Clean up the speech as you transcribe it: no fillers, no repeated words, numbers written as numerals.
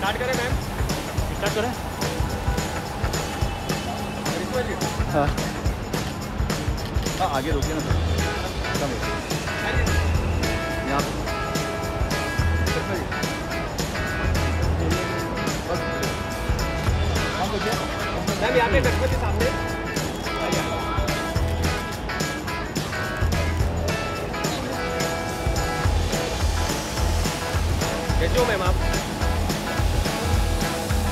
Start करें ma'am, start करें। हाँ हाँ आगे रोकिए ना सर, यहाँ मैम यहाँ पे डॉक्टर के सामने जो मैम आप